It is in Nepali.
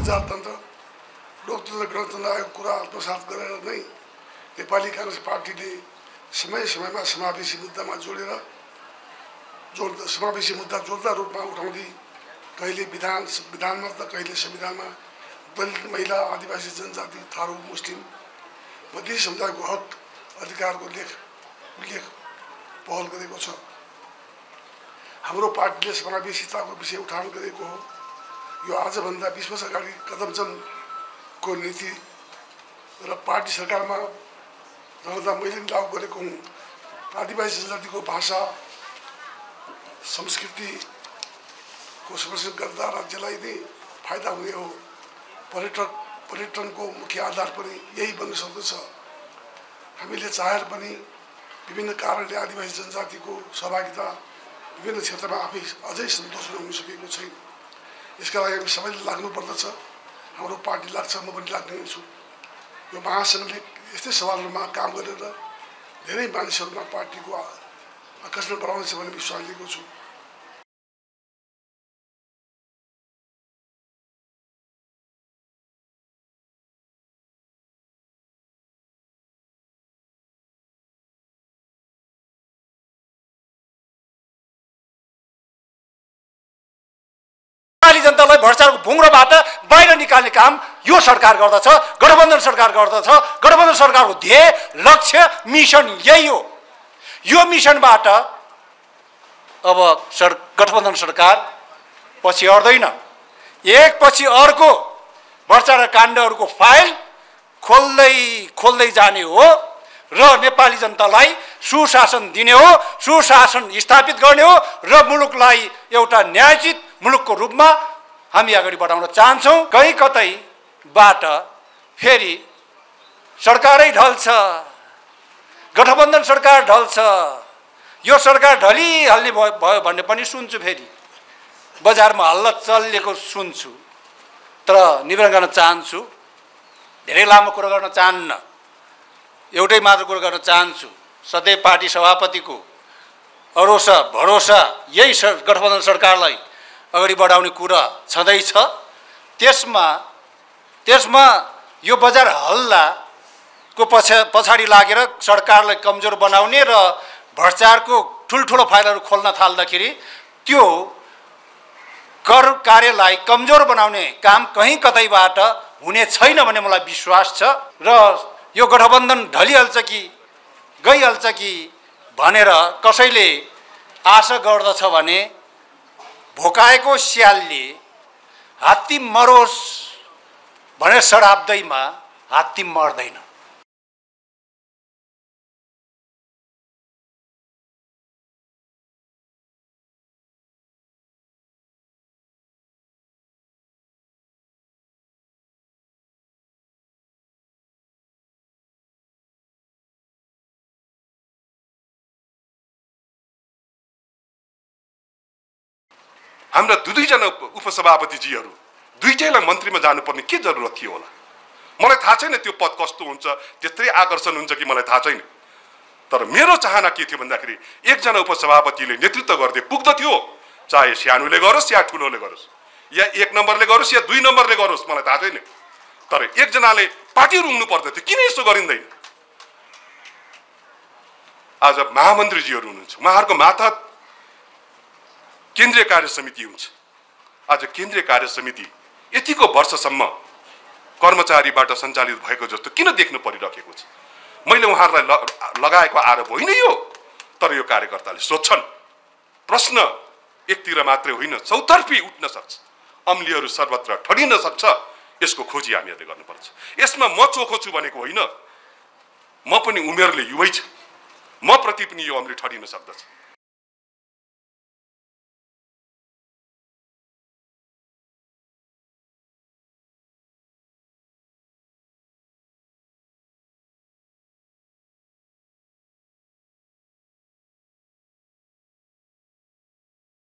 प्रजातंत्र लोकतंत्र गणतंत्र आयोग कुरा आत्मसात गरेर नै नेपाली कांग्रेस पार्टीले समय समय में समावेशी मुद्दा में जोड़ समावेशी मुद्दा जोड़ता रूप में उठाउँदै कहिले विधानमा त कहिले संविधानमा दलित महिला आदिवासी जनजाति थारू मुस्लिम मधेसी समुदायको हक अधिकारको उल्लेख पहल गरेको छ। हाम्रो पार्टीले समावेशीताको विषय उठान गरेको हो। यो आजभन्दा 20 वर्ष अगाडि कदमचनको नीति र पार्टी सरकारमा रहँदा मैले लागू गरेको हुँ। आदिवासी जनजातिको भाषा संस्कृति को संरक्षण गर्दा राज्यलाई नै फाइदा हुने हो। पर्यटनको मुख्य आधार पनि यही बन्न सक्दछ। हामीले चाहेर पनि विभिन्न कारणले आदिवासी जनजातिको सहभागिता विभिन्न क्षेत्रमा आफै अझै सन्तुष्ट हुन सकेको छैन। यसका लागि हामी सबैले लाग्नु पर्दछ। हाम्रो पार्टी लाग्छ, म पनि लाग्ने छु। यो महासंघले यस्तै सवालहरूमा काम गरेर धेरै मानिसहरूमा पार्टीको आकर्षण बढाउनेछ भन्ने विश्वास लिएको छु। जनतालाई भ्रष्टाचारको भुङ्रोबाट बाहिर निकाल्ने काम यो सरकार गर्दछ, गठबन्धन सरकार गर्दछ। गठबन्धन सरकारको ध्येय लक्ष्य मिशन यही हो। यो मिशनबाट अब गठबन्धन सरकार पछि हट्दैन। एक पछि अर्को भ्रष्टाचार काण्डहरुको फाइल खोल्दै खोल्दै जाने हो र नेपाली जनतालाई सुशासन दिने हो, सुशासन स्थापित गर्ने हो र मुलुकलाई एउटा न्यायचित मुलुकको रूपमा हामी अगाडि बढाउन चाहन्छौं। कहीँ कतैबाट फेरि सरकारै ढल्छ, गठबन्धन सरकार ढल्छ, यो सरकार ढलिहाल्ने भयो भन्ने पनि सुन्छु। फेरि बजारमा हल्ला चलेको सुन्छु। तर निवेदन गर्न चाहन्छु, धेरै लामो कुरा गर्न चाहन्न, एउटै मात्र कुरा गर्न चाहन्छु। सधैँ पार्टी सभापतिको अरोसा भरोसा यही गठबन्धन सरकारलाई अगाडि बढाउने कुरा छँदैछ। त्यसमा यो बजार हल्लाको पछाडी लागेर सरकारलाई कमजोर बनाउने र भ्रष्टाचारको ठुलठुलो फाइलहरू खोल्न थाल्दाखेरि त्यो कर कार्यलाई कमजोर बनाउने काम कहीँ कतैबाट हुने छैन भन्ने मलाई विश्वास छ। र यो गठबन्धन ढलिहाल्छ कि गइहाल्छ कि भनेर कसैले आशा गर्दछ भने भोकाएको स्यालले हात्ती मरोस् भनेर सराप्दैमा हात्ती मर्दैन। हाम्रा दुईजना उपसभापतिजीहरू दुईटैलाई मन्त्रीमा जानुपर्ने के जरुरत थियो होला? मलाई थाहा छैन त्यो पद कस्तो हुन्छ, त्यत्रै आकर्षण हुन्छ कि मलाई थाहा छैन। तर मेरो चाहना के थियो भन्दाखेरि एकजना उपसभापतिले नेतृत्व गर्दै पुग्दथ्यो, चाहे सानोले गरोस् या ठुलोले गरोस्, या एक नम्बरले गरोस् या दुई नम्बरले गरोस्, मलाई थाहा छैन। तर एकजनाले पार्टी रुङ्नु पर्दथ्यो। किन यस्तो गरिँदैन? आज महामन्त्रीजीहरू हुनुहुन्छ, उहाँहरूको मार्फत केन्द्रीय कार्य समिति हुन्छ। आज केन्द्रीय कार्य समिति यतिको वर्षसम्म कर्मचारीबाट सञ्चालित भएको जस्तो किन देख्नु परिरहेको छ? मैले उहाँहरूलाई लगाएको आरोप होइन यो। तर यो कार्यकर्ताले सोध्छन्, प्रश्न एकतिर मात्रै होइन, चौतर्फी उठ्न सक्छ, अम्लीहरू सर्वत्र ठडिन सक्छ। यसको खोजी हामीहरूले गर्नुपर्छ। यसमा म चोखो छु भनेको होइन, म पनि उमेरले युवै छ, म प्रति पनि यो अम्ली ठडिन सक्दछ।